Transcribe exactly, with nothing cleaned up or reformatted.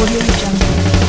Audio Jungle.